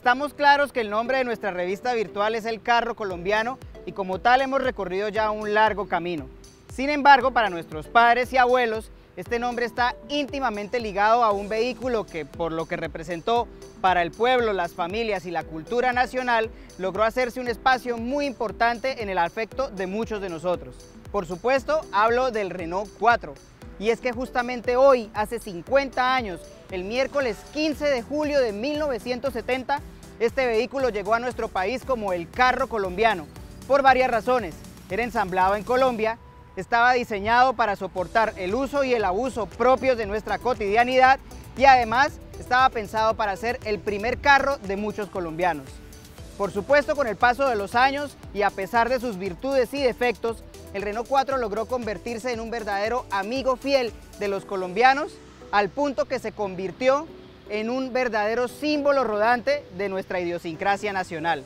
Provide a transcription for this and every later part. Estamos claros que el nombre de nuestra revista virtual es El Carro Colombiano y como tal hemos recorrido ya un largo camino. Sin embargo, para nuestros padres y abuelos, este nombre está íntimamente ligado a un vehículo que, por lo que representó para el pueblo, las familias y la cultura nacional, logró hacerse un espacio muy importante en el afecto de muchos de nosotros. Por supuesto, hablo del Renault 4. Y es que justamente hoy, hace 50 años, el miércoles 15 de julio de 1970, este vehículo llegó a nuestro país como el carro colombiano, por varias razones. Era ensamblado en Colombia, estaba diseñado para soportar el uso y el abuso propios de nuestra cotidianidad y además estaba pensado para ser el primer carro de muchos colombianos. Por supuesto, con el paso de los años y a pesar de sus virtudes y defectos, el Renault 4 logró convertirse en un verdadero amigo fiel de los colombianos, al punto que se convirtió en un verdadero símbolo rodante de nuestra idiosincrasia nacional.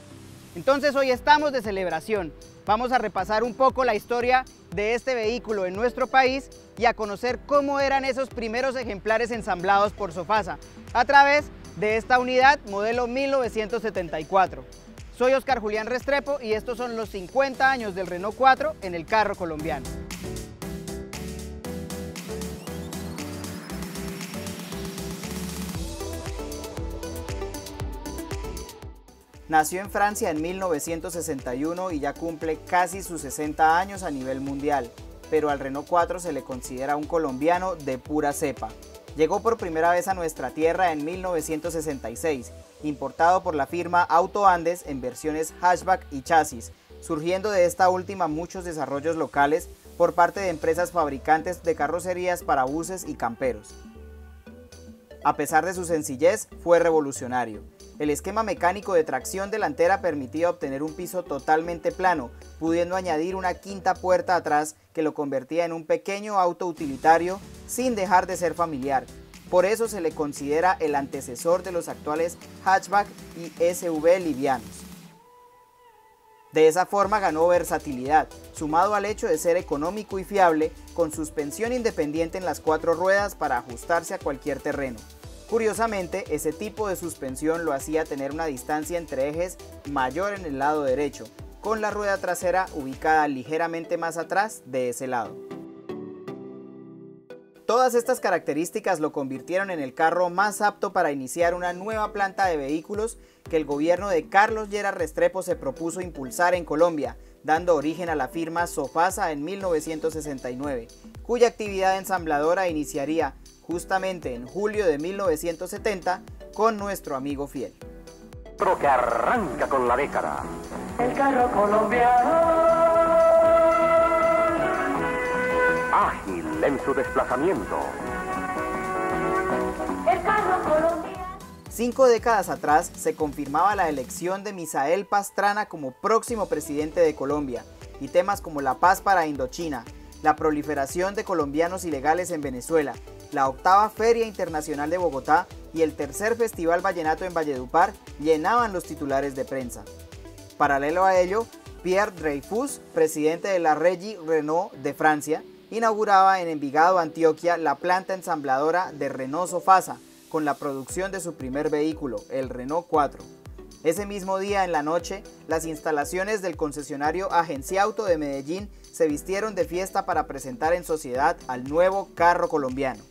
Entonces hoy estamos de celebración. Vamos a repasar un poco la historia de este vehículo en nuestro país y a conocer cómo eran esos primeros ejemplares ensamblados por Sofasa a través de esta unidad modelo 1974. Soy Oscar Julián Restrepo y estos son los 50 años del Renault 4 en el carro colombiano. Nació en Francia en 1961 y ya cumple casi sus 60 años a nivel mundial, pero al Renault 4 se le considera un colombiano de pura cepa. Llegó por primera vez a nuestra tierra en 1966, importado por la firma Auto Andes en versiones hatchback y chasis, surgiendo de esta última muchos desarrollos locales por parte de empresas fabricantes de carrocerías para buses y camperos. A pesar de su sencillez, fue revolucionario. El esquema mecánico de tracción delantera permitía obtener un piso totalmente plano, pudiendo añadir una quinta puerta atrás que lo convertía en un pequeño auto utilitario sin dejar de ser familiar. Por eso se le considera el antecesor de los actuales hatchback y SUV livianos. De esa forma ganó versatilidad, sumado al hecho de ser económico y fiable, con suspensión independiente en las cuatro ruedas para ajustarse a cualquier terreno. Curiosamente, ese tipo de suspensión lo hacía tener una distancia entre ejes mayor en el lado derecho, con la rueda trasera ubicada ligeramente más atrás de ese lado. Todas estas características lo convirtieron en el carro más apto para iniciar una nueva planta de vehículos que el gobierno de Carlos Lleras Restrepo se propuso impulsar en Colombia, dando origen a la firma Sofasa en 1969, cuya actividad ensambladora iniciaría justamente en julio de 1970 con nuestro amigo fiel. Pero que arranca con la década. El carro colombiano. Ágil en su desplazamiento. El carro colombiano. 5 décadas atrás se confirmaba la elección de Misael Pastrana como próximo presidente de Colombia y temas como la paz para Indochina, la proliferación de colombianos ilegales en Venezuela, la octava Feria Internacional de Bogotá y el tercer Festival Vallenato en Valledupar llenaban los titulares de prensa. Paralelo a ello, Pierre Dreyfus, presidente de la Regie Renault de Francia, inauguraba en Envigado, Antioquia, la planta ensambladora de Renault Sofasa con la producción de su primer vehículo, el Renault 4. Ese mismo día en la noche, las instalaciones del concesionario Agencia Auto de Medellín se vistieron de fiesta para presentar en sociedad al nuevo carro colombiano.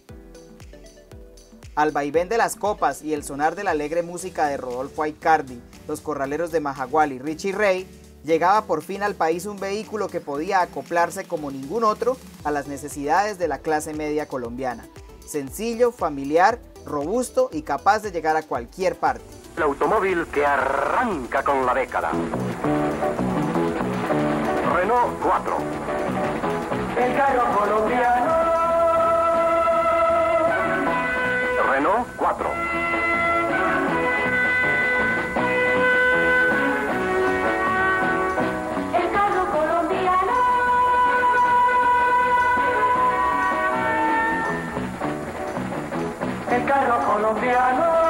Al vaivén de las copas y el sonar de la alegre música de Rodolfo Aicardi, los corraleros de Majagual y Richie Rey, llegaba por fin al país un vehículo que podía acoplarse como ningún otro a las necesidades de la clase media colombiana. Sencillo, familiar, robusto y capaz de llegar a cualquier parte. El automóvil que arranca con la década. Renault 4. El carro colombiano. Renault 4. El carro colombiano. El carro colombiano.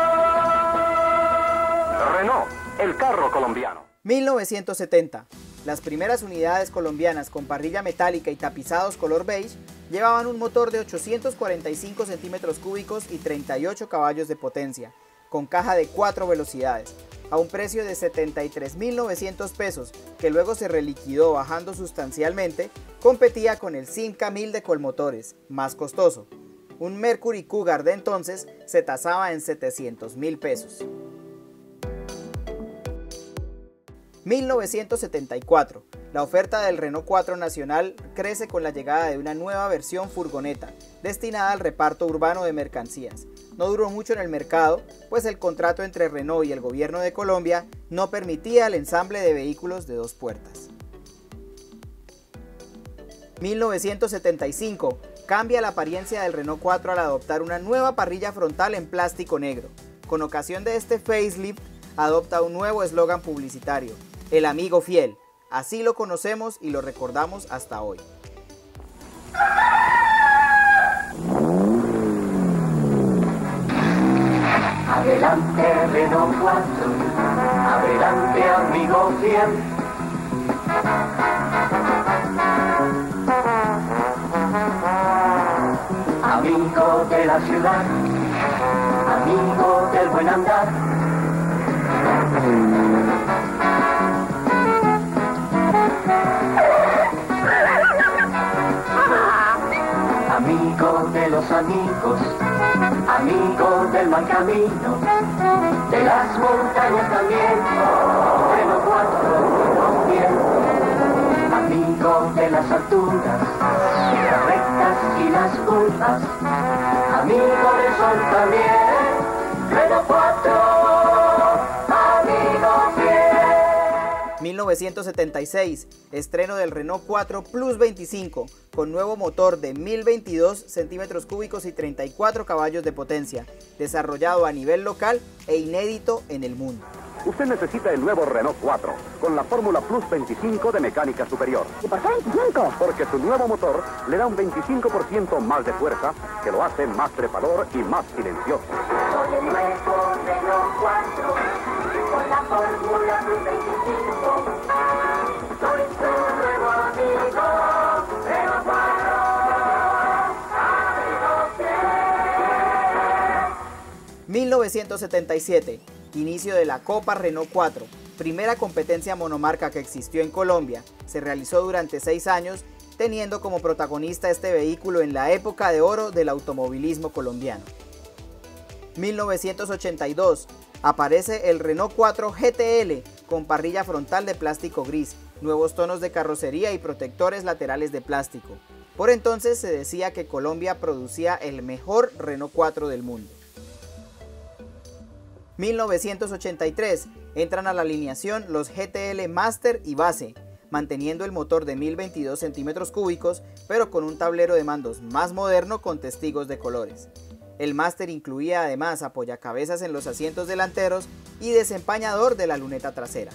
Renault, el carro colombiano. 1970. Las primeras unidades colombianas con parrilla metálica y tapizados color beige llevaban un motor de 845 centímetros cúbicos y 38 caballos de potencia, con caja de 4 velocidades, a un precio de 73.900 pesos, que luego se reliquidó bajando sustancialmente, competía con el Simca 1000 de Colmotores, más costoso. Un Mercury Cougar de entonces se tasaba en 700.000 pesos. 1974. La oferta del Renault 4 Nacional crece con la llegada de una nueva versión furgoneta, destinada al reparto urbano de mercancías. No duró mucho en el mercado, pues el contrato entre Renault y el gobierno de Colombia no permitía el ensamble de vehículos de dos puertas. 1975. Cambia la apariencia del Renault 4 al adoptar una nueva parrilla frontal en plástico negro. Con ocasión de este facelift, adopta un nuevo eslogan publicitario, el amigo fiel. Así lo conocemos y lo recordamos hasta hoy. 4, amigo fiel. Amigo de la ciudad, amigo del buen andar. Amigo de los amigos, amigo del mal camino, de las montañas también, Renault 4, bien. Amigo de las alturas, las rectas y las curvas, amigo del sol también, Renault 4. 1976, estreno del Renault 4 Plus 25, con nuevo motor de 1022 centímetros cúbicos y 34 caballos de potencia, desarrollado a nivel local e inédito en el mundo. Usted necesita el nuevo Renault 4, con la fórmula Plus 25 de mecánica superior. ¿Y por qué 25? Porque su nuevo motor le da un 25% más de fuerza, que lo hace más trepador y más silencioso. Soy el nuevo Renault 4, con la fórmula Plus 25. ...1977... Inicio de la Copa Renault 4... Primera competencia monomarca que existió en Colombia... Se realizó durante 6 años... Teniendo como protagonista este vehículo en la época de oro del automovilismo colombiano. 1982... Aparece el Renault 4 GTL... Con parrilla frontal de plástico gris... Nuevos tonos de carrocería y protectores laterales de plástico. Por entonces se decía que Colombia producía el mejor Renault 4 del mundo. 1983, entran a la alineación los GTL Master y Base, manteniendo el motor de 1022 centímetros cúbicos, pero con un tablero de mandos más moderno con testigos de colores. El Master incluía además apoyacabezas en los asientos delanteros y desempañador de la luneta trasera.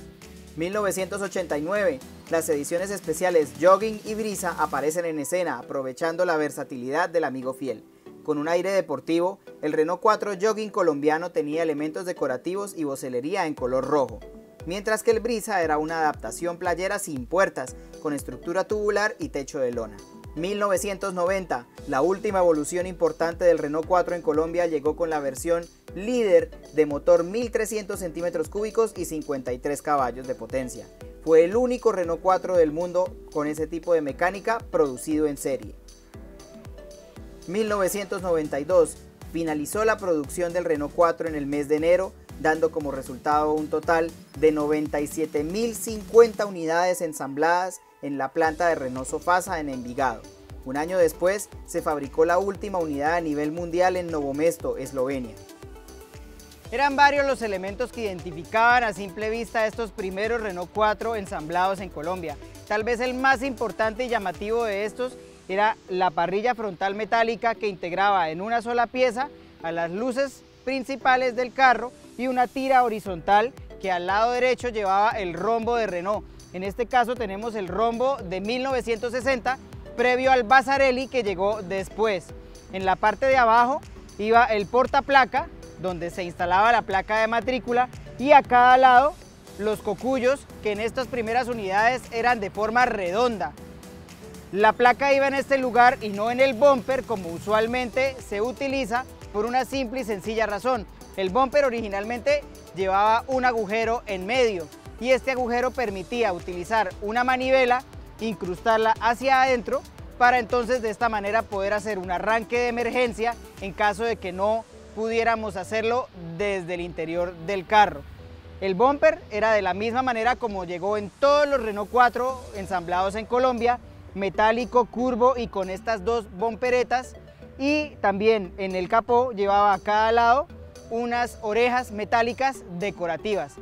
1989, las ediciones especiales Jogging y Brisa aparecen en escena, aprovechando la versatilidad del amigo fiel. Con un aire deportivo, el Renault 4 Jogging colombiano tenía elementos decorativos y vocelería en color rojo, mientras que el Brisa era una adaptación playera sin puertas, con estructura tubular y techo de lona. 1990, la última evolución importante del Renault 4 en Colombia llegó con la versión líder de motor 1300 centímetros cúbicos y 53 caballos de potencia. Fue el único Renault 4 del mundo con ese tipo de mecánica producido en serie. 1992, finalizó la producción del Renault 4 en el mes de enero, dando como resultado un total de 97.050 unidades ensambladas en la planta de Renault Sofasa en Envigado. Un año después se fabricó la última unidad a nivel mundial en Novomesto, Eslovenia. Eran varios los elementos que identificaban a simple vista estos primeros Renault 4 ensamblados en Colombia. Tal vez el más importante y llamativo de estos era la parrilla frontal metálica que integraba en una sola pieza a las luces principales del carro y una tira horizontal que al lado derecho llevaba el rombo de Renault. En este caso tenemos el rombo de 1960, previo al Vasarelli que llegó después. En la parte de abajo iba el portaplaca, donde se instalaba la placa de matrícula, y a cada lado los cocuyos, que en estas primeras unidades eran de forma redonda. La placa iba en este lugar y no en el bumper como usualmente se utiliza, por una simple y sencilla razón. El bumper originalmente llevaba un agujero en medio y este agujero permitía utilizar una manivela, incrustarla hacia adentro para entonces de esta manera poder hacer un arranque de emergencia en caso de que no pudiéramos hacerlo desde el interior del carro. El bumper era de la misma manera como llegó en todos los Renault 4 ensamblados en Colombia, metálico, curvo y con estas dos bumperetas, y también en el capó llevaba a cada lado unas orejas metálicas decorativas.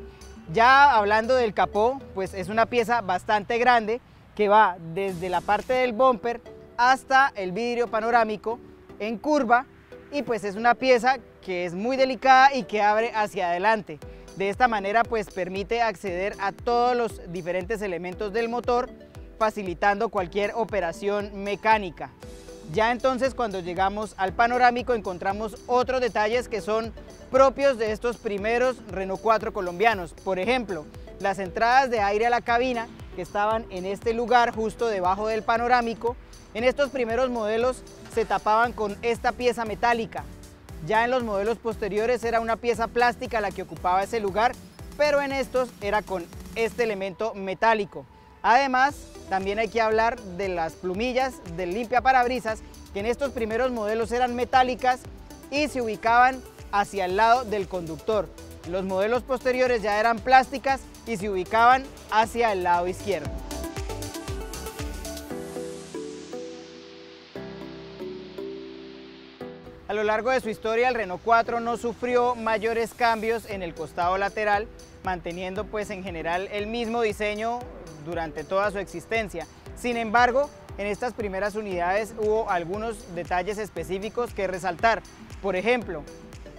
Ya hablando del capó, pues es una pieza bastante grande que va desde la parte del bumper hasta el vidrio panorámico en curva, y pues es una pieza que es muy delicada y que abre hacia adelante. De esta manera pues permite acceder a todos los diferentes elementos del motor, facilitando cualquier operación mecánica. Ya entonces cuando llegamos al panorámico encontramos otros detalles que son propios de estos primeros Renault 4 colombianos. Por ejemplo, las entradas de aire a la cabina que estaban en este lugar justo debajo del panorámico, en estos primeros modelos se tapaban con esta pieza metálica. Ya en los modelos posteriores era una pieza plástica la que ocupaba ese lugar, pero en estos era con este elemento metálico. Además, también hay que hablar de las plumillas del limpiaparabrisas, que en estos primeros modelos eran metálicas y se ubicaban hacia el lado del conductor. Los modelos posteriores ya eran plásticas y se ubicaban hacia el lado izquierdo. A lo largo de su historia, el Renault 4 no sufrió mayores cambios en el costado lateral, manteniendo pues en general el mismo diseño durante toda su existencia. Sin embargo, en estas primeras unidades hubo algunos detalles específicos que resaltar. Por ejemplo,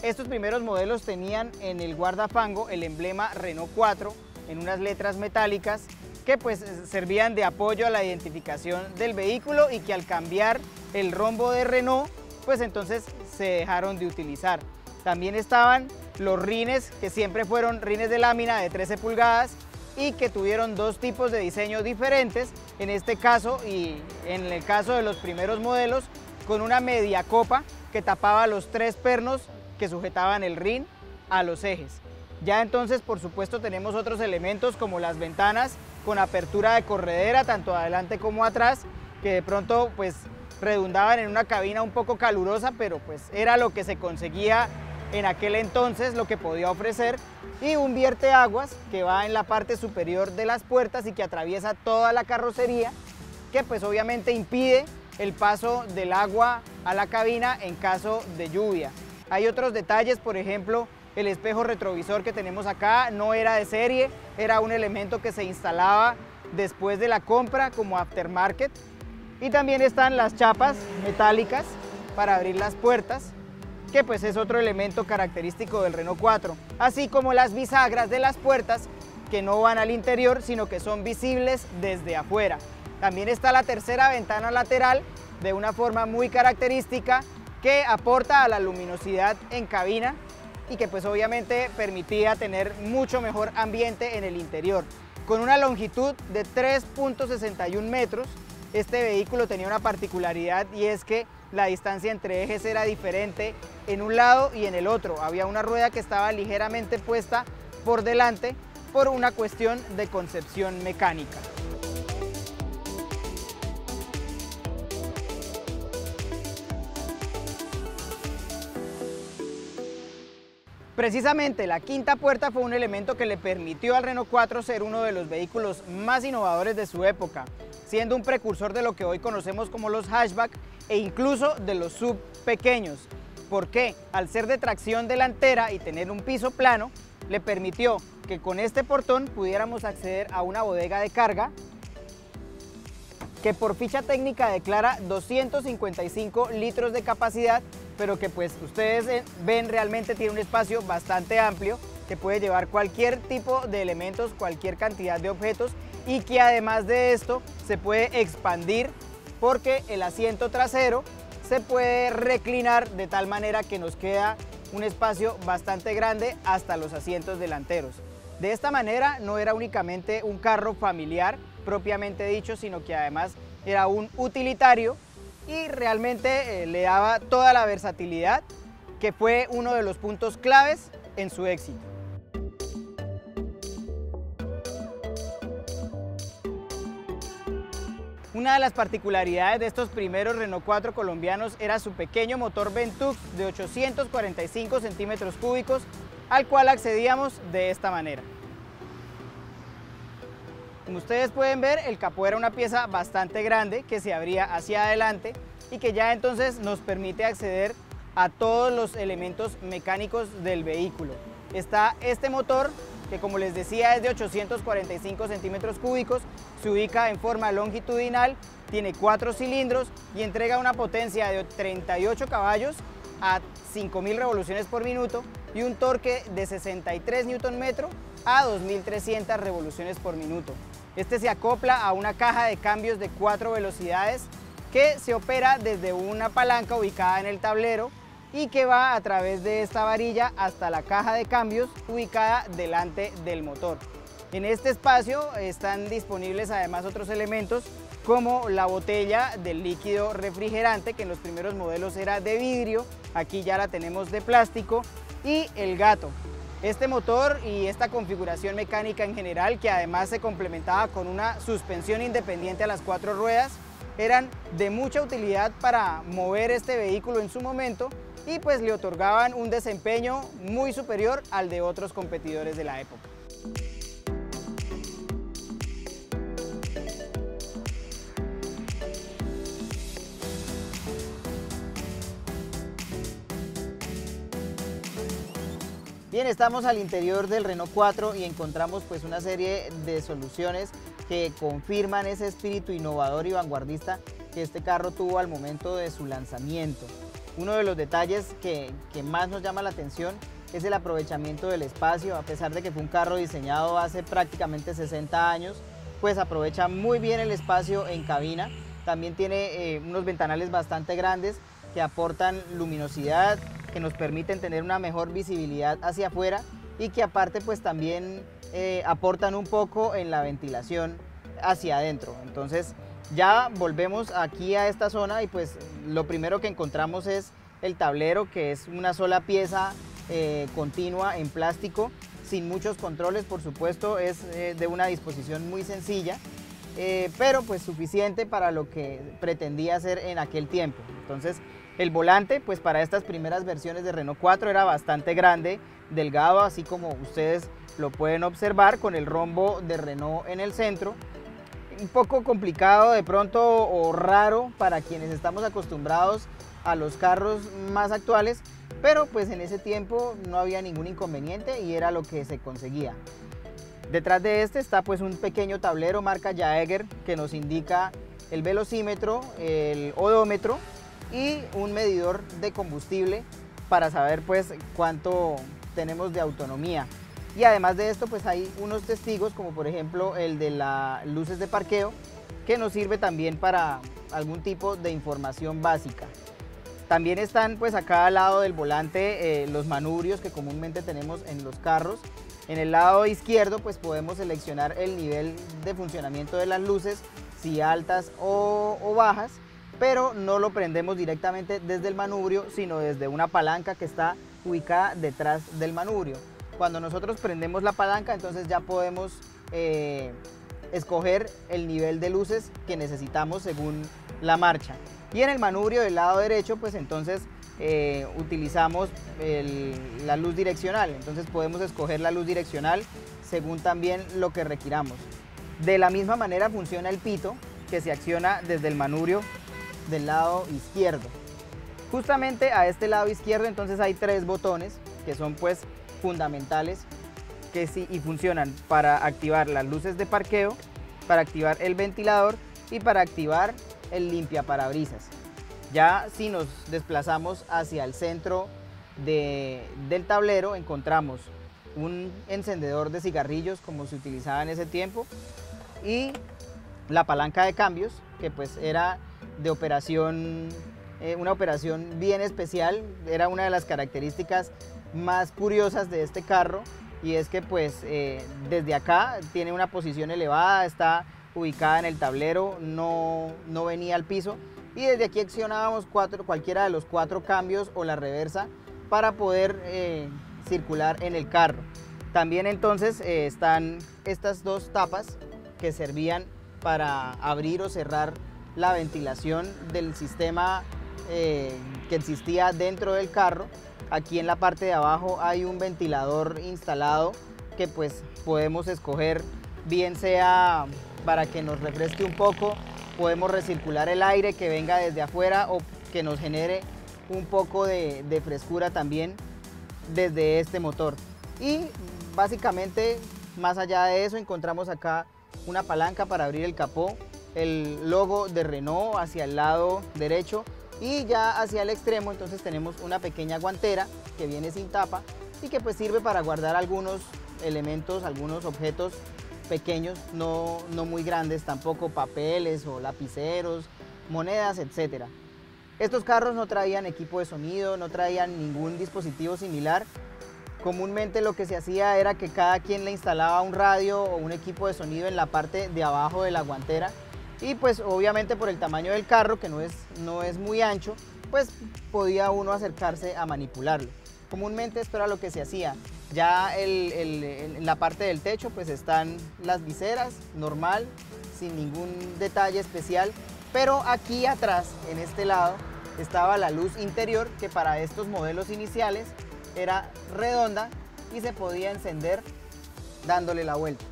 estos primeros modelos tenían en el guardafango el emblema Renault 4 en unas letras metálicas que pues servían de apoyo a la identificación del vehículo y que al cambiar el rombo de Renault, pues entonces se dejaron de utilizar. También estaban los rines, que siempre fueron rines de lámina de 13 pulgadas, y que tuvieron dos tipos de diseño diferentes, en este caso y en el caso de los primeros modelos, con una media copa que tapaba los tres pernos que sujetaban el rin a los ejes. Ya entonces, por supuesto, tenemos otros elementos como las ventanas con apertura de corredera, tanto adelante como atrás, que de pronto pues redundaban en una cabina un poco calurosa, pero pues era lo que se conseguía en aquel entonces, lo que podía ofrecer, y un vierteaguas que va en la parte superior de las puertas y que atraviesa toda la carrocería, que pues obviamente impide el paso del agua a la cabina en caso de lluvia. Hay otros detalles, por ejemplo, el espejo retrovisor que tenemos acá no era de serie, era un elemento que se instalaba después de la compra como aftermarket, y también están las chapas metálicas para abrir las puertas, que pues es otro elemento característico del Renault 4, así como las bisagras de las puertas que no van al interior sino que son visibles desde afuera. También está la tercera ventana lateral de una forma muy característica que aporta a la luminosidad en cabina y que pues obviamente permitía tener mucho mejor ambiente en el interior. Con una longitud de 3.61 metros, este vehículo tenía una particularidad y es que la distancia entre ejes era diferente en un lado y en el otro. Había una rueda que estaba ligeramente puesta por delante por una cuestión de concepción mecánica. Precisamente la quinta puerta fue un elemento que le permitió al Renault 4 ser uno de los vehículos más innovadores de su época, siendo un precursor de lo que hoy conocemos como los hatchback e incluso de los SUV pequeños. ¿Por qué? Al ser de tracción delantera y tener un piso plano, le permitió que con este portón pudiéramos acceder a una bodega de carga que por ficha técnica declara 255 litros de capacidad, pero que pues ustedes ven realmente tiene un espacio bastante amplio que puede llevar cualquier tipo de elementos, cualquier cantidad de objetos, y que además de esto se puede expandir porque el asiento trasero se puede reclinar de tal manera que nos queda un espacio bastante grande hasta los asientos delanteros. De esta manera no era únicamente un carro familiar propiamente dicho, sino que además era un utilitario y realmente le daba toda la versatilidad que fue uno de los puntos claves en su éxito. Una de las particularidades de estos primeros Renault 4 colombianos era su pequeño motor Ventoux de 845 centímetros cúbicos, al cual accedíamos de esta manera. Como ustedes pueden ver, el capó era una pieza bastante grande que se abría hacia adelante y que ya entonces nos permite acceder a todos los elementos mecánicos del vehículo. Está este motor, que como les decía es de 845 centímetros cúbicos, se ubica en forma longitudinal, tiene 4 cilindros y entrega una potencia de 38 caballos a 5.000 revoluciones por minuto y un torque de 63 Nm a 2.300 revoluciones por minuto. Este se acopla a una caja de cambios de 4 velocidades que se opera desde una palanca ubicada en el tablero y que va a través de esta varilla hasta la caja de cambios ubicada delante del motor. En este espacio están disponibles además otros elementos como la botella del líquido refrigerante, que en los primeros modelos era de vidrio, aquí ya la tenemos de plástico, y el gato. Este motor y esta configuración mecánica en general, que además se complementaba con una suspensión independiente a las 4 ruedas, eran de mucha utilidad para mover este vehículo en su momento y pues le otorgaban un desempeño muy superior al de otros competidores de la época. Bien, estamos al interior del Renault 4 y encontramos pues una serie de soluciones que confirman ese espíritu innovador y vanguardista que este carro tuvo al momento de su lanzamiento. Uno de los detalles que más nos llama la atención es el aprovechamiento del espacio. A pesar de que fue un carro diseñado hace prácticamente 60 años, pues aprovecha muy bien el espacio en cabina. También tiene unos ventanales bastante grandes que aportan luminosidad, que nos permiten tener una mejor visibilidad hacia afuera y que aparte pues también aportan un poco en la ventilación hacia adentro. Entonces ya volvemos aquí a esta zona y pues lo primero que encontramos es el tablero, que es una sola pieza continua en plástico, sin muchos controles, por supuesto, es de una disposición muy sencilla, pero pues suficiente para lo que pretendía hacer en aquel tiempo. Entonces el volante pues para estas primeras versiones de Renault 4 era bastante grande, delgado, así como ustedes lo pueden observar, con el rombo de Renault en el centro. Un poco complicado de pronto o raro para quienes estamos acostumbrados a los carros más actuales, pero pues en ese tiempo no había ningún inconveniente y era lo que se conseguía. Detrás de este está pues un pequeño tablero marca Jaeger que nos indica el velocímetro, el odómetro y un medidor de combustible para saber pues cuánto tenemos de autonomía. Y además de esto pues hay unos testigos, como por ejemplo el de las luces de parqueo, que nos sirve también para algún tipo de información básica. También están pues a cada lado del volante los manubrios que comúnmente tenemos en los carros. En el lado izquierdo pues podemos seleccionar el nivel de funcionamiento de las luces, si altas o bajas, pero no lo prendemos directamente desde el manubrio, sino desde una palanca que está ubicada detrás del manubrio. Cuando nosotros prendemos la palanca, entonces ya podemos escoger el nivel de luces que necesitamos según la marcha. Y en el manubrio del lado derecho, pues entonces utilizamos la luz direccional. Entonces podemos escoger la luz direccional según también lo que requiramos. De la misma manera funciona el pito, que se acciona desde el manubrio del lado izquierdo. Justamente a este lado izquierdo entonces hay 3 botones que son pues fundamentales, que sí y funcionan para activar las luces de parqueo, para activar el ventilador y para activar el limpiaparabrisas. Ya si nos desplazamos hacia el centro del tablero, encontramos un encendedor de cigarrillos como se utilizaba en ese tiempo y la palanca de cambios, que pues era de operación, una operación bien especial. Era una de las características más curiosas de este carro, y es que pues desde acá tiene una posición elevada, está ubicada en el tablero, no venía al piso, y desde aquí accionábamos cualquiera de los 4 cambios o la reversa para poder circular en el carro. También entonces están estas dos tapas que servían para abrir o cerrar la ventilación del sistema que existía dentro del carro. Aquí en la parte de abajo hay un ventilador instalado que pues podemos escoger, bien sea para que nos refresque un poco, podemos recircular el aire que venga desde afuera o que nos genere un poco de frescura también desde este motor. Y básicamente, más allá de eso, encontramos acá una palanca para abrir el capó, el logo de Renault hacia el lado derecho, y ya hacia el extremo entonces tenemos una pequeña guantera que viene sin tapa y que pues sirve para guardar algunos elementos, algunos objetos pequeños, no muy grandes tampoco, papeles o lapiceros, monedas, etc. Estos carros no traían equipo de sonido, no traían ningún dispositivo similar. Comúnmente lo que se hacía era que cada quien le instalaba un radio o un equipo de sonido en la parte de abajo de la guantera, y pues obviamente por el tamaño del carro, que no es muy ancho, pues podía uno acercarse a manipularlo. Comúnmente esto era lo que se hacía. Ya en la parte del techo pues están las viseras, normal, sin ningún detalle especial, pero aquí atrás, en este lado, estaba la luz interior, que para estos modelos iniciales era redonda y se podía encender dándole la vuelta.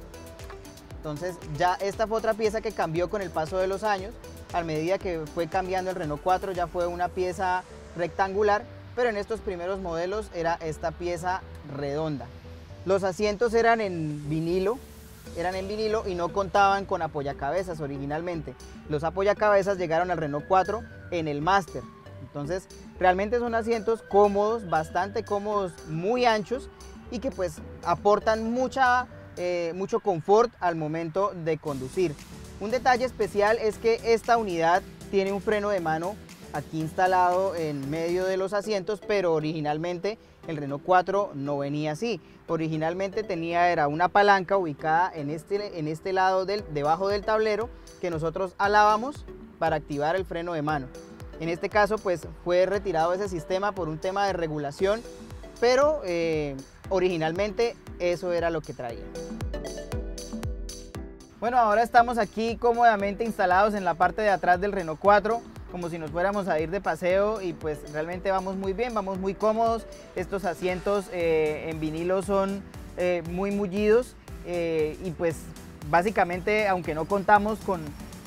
Entonces ya esta fue otra pieza que cambió con el paso de los años. A medida que fue cambiando el Renault 4 ya fue una pieza rectangular, pero en estos primeros modelos era esta pieza redonda. Los asientos eran en vinilo y no contaban con apoyacabezas originalmente. Los apoyacabezas llegaron al Renault 4 en el Master. Entonces realmente son asientos cómodos, bastante cómodos, muy anchos, y que pues aportan mucho confort al momento de conducir. Un detalle especial es que esta unidad tiene un freno de mano aquí instalado en medio de los asientos, pero originalmente el Renault 4 no venía así. Originalmente era una palanca ubicada en este lado, debajo del tablero, que nosotros jalábamos para activar el freno de mano. En este caso pues fue retirado ese sistema por un tema de regulación, pero originalmente eso era lo que traía. Bueno, ahora estamos aquí cómodamente instalados en la parte de atrás del Renault 4, como si nos fuéramos a ir de paseo, y pues realmente vamos muy bien, vamos muy cómodos. Estos asientos en vinilo son muy mullidos y pues básicamente, aunque no contamos con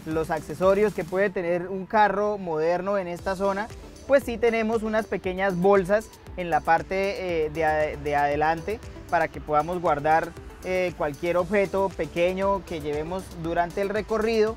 los accesorios que puede tener un carro moderno en esta zona, pues sí tenemos unas pequeñas bolsas en la parte de adelante para que podamos guardar cualquier objeto pequeño que llevemos durante el recorrido.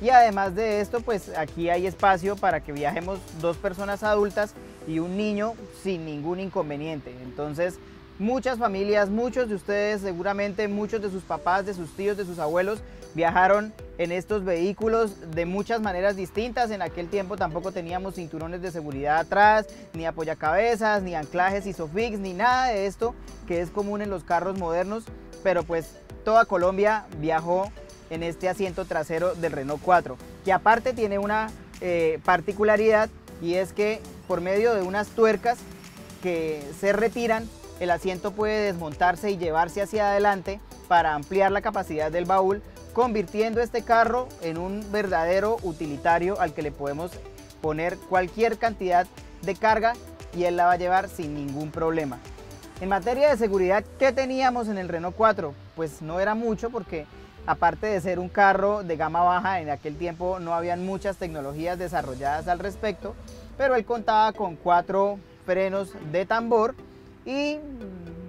Y además de esto, pues aquí hay espacio para que viajemos dos personas adultas y un niño sin ningún inconveniente. Entonces muchas familias, muchos de ustedes seguramente, muchos de sus papás, de sus tíos, de sus abuelos, viajaron en estos vehículos de muchas maneras distintas. En aquel tiempo tampoco teníamos cinturones de seguridad atrás, ni apoyacabezas, ni anclajes Isofix, ni nada de esto que es común en los carros modernos, pero pues toda Colombia viajó en este asiento trasero del Renault 4, que aparte tiene una particularidad, y es que por medio de unas tuercas que se retiran, el asiento puede desmontarse y llevarse hacia adelante para ampliar la capacidad del baúl, convirtiendo este carro en un verdadero utilitario al que le podemos poner cualquier cantidad de carga y él la va a llevar sin ningún problema. En materia de seguridad, ¿qué teníamos en el Renault 4? Pues no era mucho, porque aparte de ser un carro de gama baja, en aquel tiempo no habían muchas tecnologías desarrolladas al respecto, pero él contaba con 4 frenos de tambor, y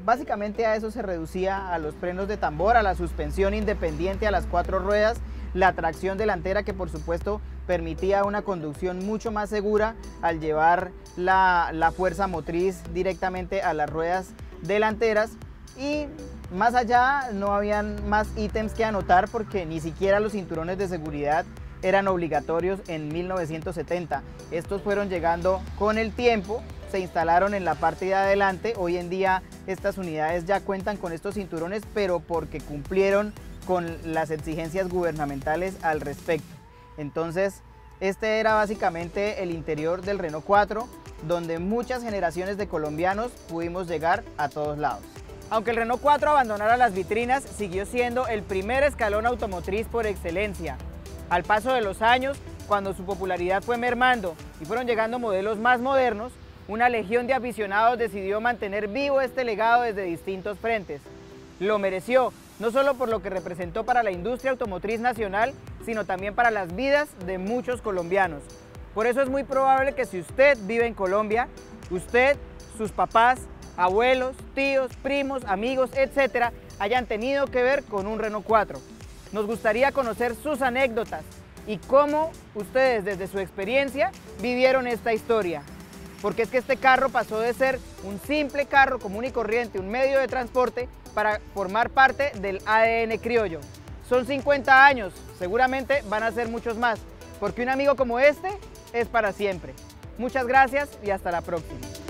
básicamente a eso se reducía, a los frenos de tambor, a la suspensión independiente a las 4 ruedas, la tracción delantera, que por supuesto permitía una conducción mucho más segura al llevar la fuerza motriz directamente a las ruedas delanteras. Y más allá no habían más ítems que anotar, porque ni siquiera los cinturones de seguridad eran obligatorios en 1970. Estos fueron llegando con el tiempo, se instalaron en la parte de adelante. Hoy en día estas unidades ya cuentan con estos cinturones, pero porque cumplieron con las exigencias gubernamentales al respecto. Entonces este era básicamente el interior del Renault 4. donde muchas generaciones de colombianos pudimos llegar a todos lados. Aunque el Renault 4 abandonara las vitrinas, siguió siendo el primer escalón automotriz por excelencia. Al paso de los años, cuando su popularidad fue mermando y fueron llegando modelos más modernos, una legión de aficionados decidió mantener vivo este legado desde distintos frentes. Lo mereció, no solo por lo que representó para la industria automotriz nacional, sino también para las vidas de muchos colombianos. Por eso es muy probable que si usted vive en Colombia, usted, sus papás, abuelos, tíos, primos, amigos, etcétera, hayan tenido que ver con un Renault 4. Nos gustaría conocer sus anécdotas y cómo ustedes desde su experiencia vivieron esta historia. Porque es que este carro pasó de ser un simple carro común y corriente, un medio de transporte, para formar parte del ADN criollo. Son 50 años, seguramente van a ser muchos más, porque un amigo como este es para siempre. Muchas gracias y hasta la próxima.